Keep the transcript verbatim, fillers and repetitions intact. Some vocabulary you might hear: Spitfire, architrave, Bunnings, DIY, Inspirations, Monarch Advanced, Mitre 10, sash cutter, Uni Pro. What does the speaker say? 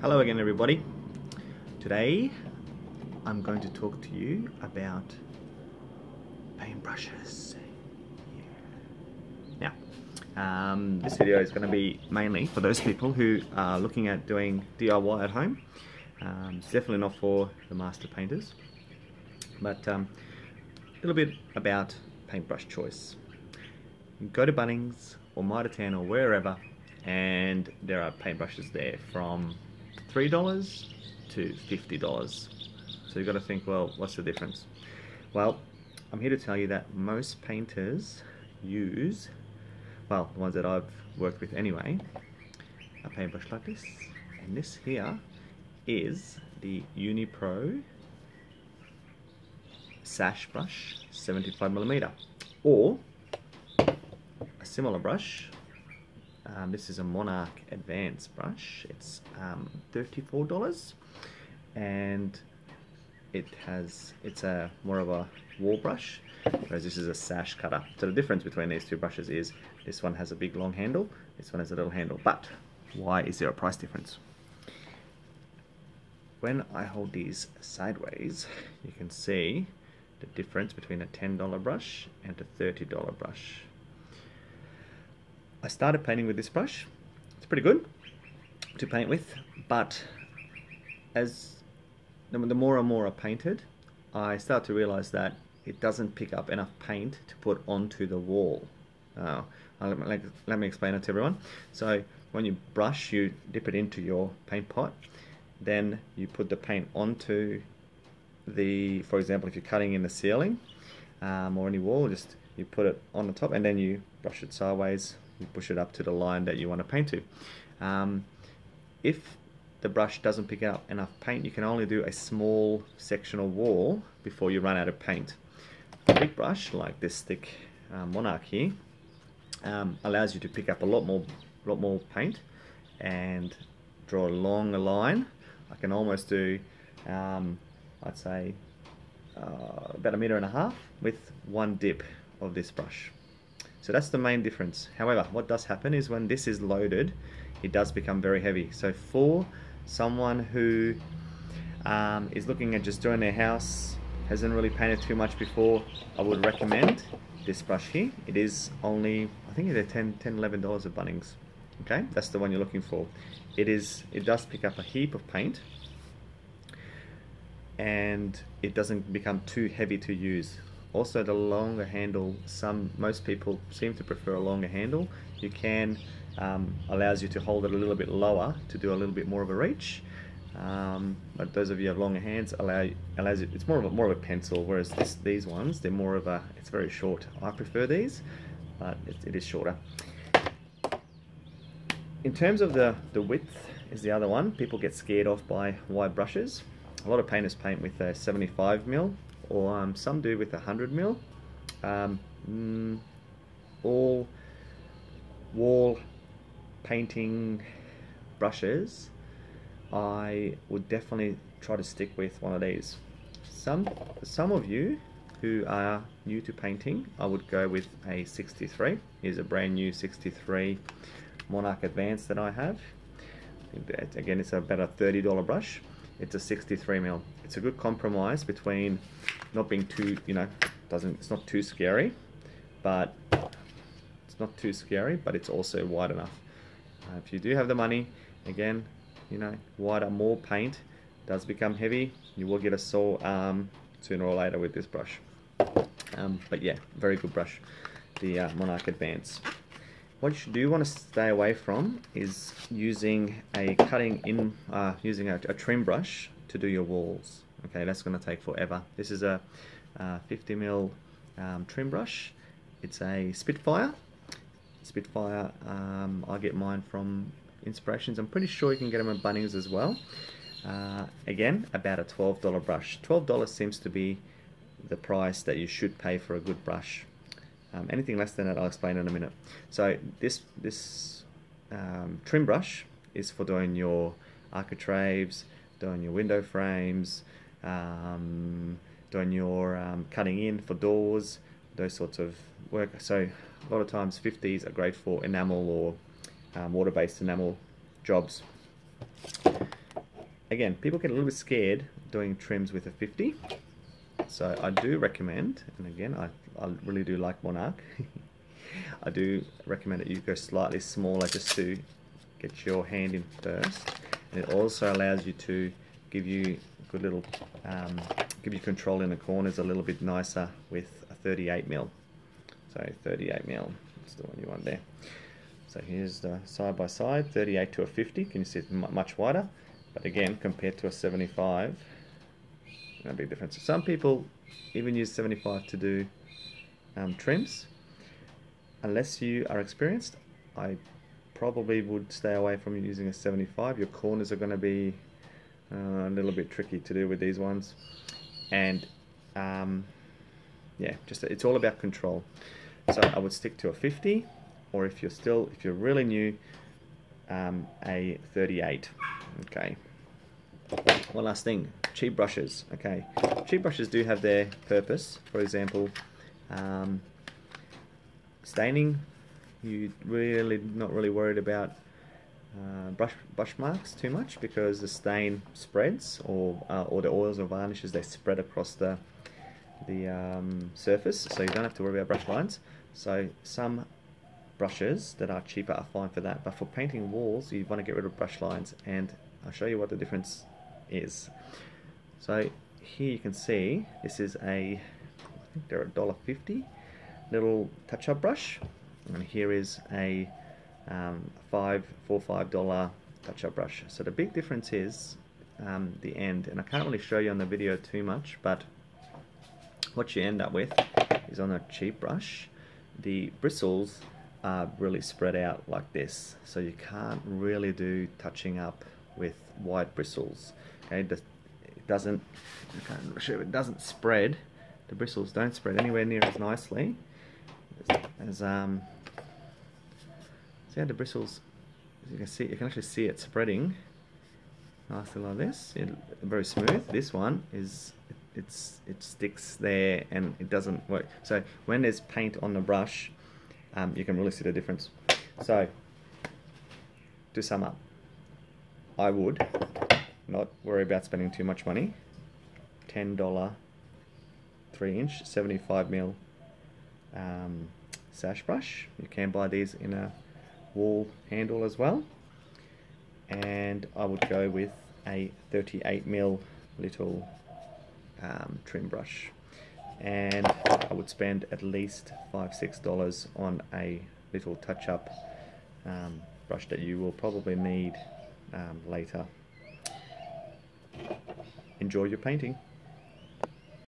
Hello again everybody. Today I'm going to talk to you about paintbrushes. Yeah. Now, um, this video is going to be mainly for those people who are looking at doing D I Y at home. Um, it's definitely not for the master painters, but um, a little bit about paintbrush choice. You go to Bunnings or Mitre ten or wherever, and there are paintbrushes there from three dollars to fifty dollars. So you've got to think, well, what's the difference? Well, I'm here to tell you that most painters use, well, the ones that I've worked with anyway, a paintbrush like this. And this here is the Uni Pro sash brush, seventy-five millimeter, or a similar brush. Um, this is a Monarch Advanced brush. It's um, thirty-four dollars, and it has it's a more of a wall brush, whereas this is a sash cutter. So the difference between these two brushes is this one has a big long handle, this one has a little handle. But why is there a price difference? When I hold these sideways, you can see the difference between a ten dollar brush and a thirty dollar brush. I started painting with this brush. It's pretty good to paint with, but as the more and more I painted, I start to realize that it doesn't pick up enough paint to put onto the wall. Uh, let, let me explain it to everyone. So when you brush, you dip it into your paint pot, then you put the paint onto the, for example, if you're cutting in the ceiling um, or any wall, just you put it on the top and then you brush it sideways. You push it up to the line that you want to paint to. Um, if the brush doesn't pick up enough paint, you can only do a small sectional wall before you run out of paint. A big brush like this thick uh, Monarch here um, allows you to pick up a lot more, lot more paint and draw along a line. I can almost do, um, I'd say, uh, about a meter and a half with one dip of this brush. So that's the main difference. However, what does happen is when this is loaded, it does become very heavy. So for someone who um, is looking at just doing their house, hasn't really painted too much before, I would recommend this brush here. It is only, I think it's ten, eleven dollars at Bunnings. Okay, that's the one you're looking for. It is. It does pick up a heap of paint, and it doesn't become too heavy to use. Also, the longer handle, some most people seem to prefer a longer handle. You can um, allows you to hold it a little bit lower to do a little bit more of a reach. Um, but those of you who have longer hands allow allows it. It's more of a, more of a pencil, whereas this, these ones they're more of a. It's very short. I prefer these, but it, it is shorter. In terms of the the width is the other one. People get scared off by wide brushes. A lot of painters paint with a seventy-five mil. Or um, some do with one hundred mil. Um, mm, all wall painting brushes, I would definitely try to stick with one of these. Some, some of you who are new to painting, I would go with a sixty-three. Here's a brand new sixty-three Monarch Advanced that I have. Again, it's about a thirty dollar brush. It's a sixty-three mil. It's a good compromise between not being too, you know, doesn't it's not too scary, but it's not too scary, but it's also wide enough. Uh, if you do have the money, again, you know, wider, more paint does become heavy. You will get a sore arm sooner or later with this brush. Um, but yeah, very good brush, the uh, Monarch Advance. What you do want to stay away from is using a cutting in, uh, using a, a trim brush to do your walls. Okay, that's going to take forever. This is a uh, fifty mil um, trim brush. It's a Spitfire. Spitfire, um, I get mine from Inspirations. I'm pretty sure you can get them at Bunnings as well. Uh, again, about a twelve dollar brush. twelve dollars seems to be the price that you should pay for a good brush. Um, anything less than that, I'll explain in a minute. So this this um, trim brush is for doing your architraves, doing your window frames, um, doing your um, cutting in for doors, those sorts of work. So a lot of times fifties are great for enamel or um, water-based enamel jobs. again, people get a little bit scared doing trims with a fifty. So I do recommend, and again, I, I really do like Monarch. I do recommend that you go slightly smaller just to get your hand in first. And it also allows you to give you good little, um, give you control in the corners a little bit nicer with a thirty-eight mil. So thirty-eight mil, that's the one you want there. So here's the side by side, thirty-eight to a fifty. Can you see it's much wider? But again, compared to a seventy-five, no big difference. Some people even use seventy-five to do um, trims. Unless you are experienced, I probably would stay away from using a seventy-five. Your corners are going to be uh, a little bit tricky to do with these ones, and um, yeah, just it's all about control. So I would stick to a fifty, or if you're still if you're really new, um, a thirty-eight. Okay. One last thing, cheap brushes. Okay, cheap brushes do have their purpose. For example, um, staining, you really not really worried about uh, brush brush marks too much because the stain spreads, or uh, or the oils or varnishes, they spread across the the um, surface, so you don't have to worry about brush lines. So some brushes that are cheaper are fine for that, but for painting walls, you want to get rid of brush lines, and I'll show you what the difference is. So here you can see this is a, I think they're a dollar fifty. Little touch-up brush, and here is a um, five four five dollar touch-up brush. So the big difference is um, the end, and I can't really show you on the video too much, but what you end up with is, on a cheap brush, the bristles are really spread out like this, so you can't really do touching up with wide bristles. Okay, it doesn't, I can't show you, it doesn't spread. The bristles don't spread anywhere near as nicely as um. See how the bristles? As you can see, you can actually see it spreading nicely like this. It, very smooth. This one is it, it's it sticks there and it doesn't work. So when there's paint on the brush, um, you can really see the difference. So to sum up, I would not worry about spending too much money. Ten dollar. three inch seventy-five mil um, sash brush. You can buy these in a wall handle as well, and I would go with a thirty-eight mil little um, trim brush, and I would spend at least five six dollars on a little touch-up um, brush that you will probably need um, later. Enjoy your painting.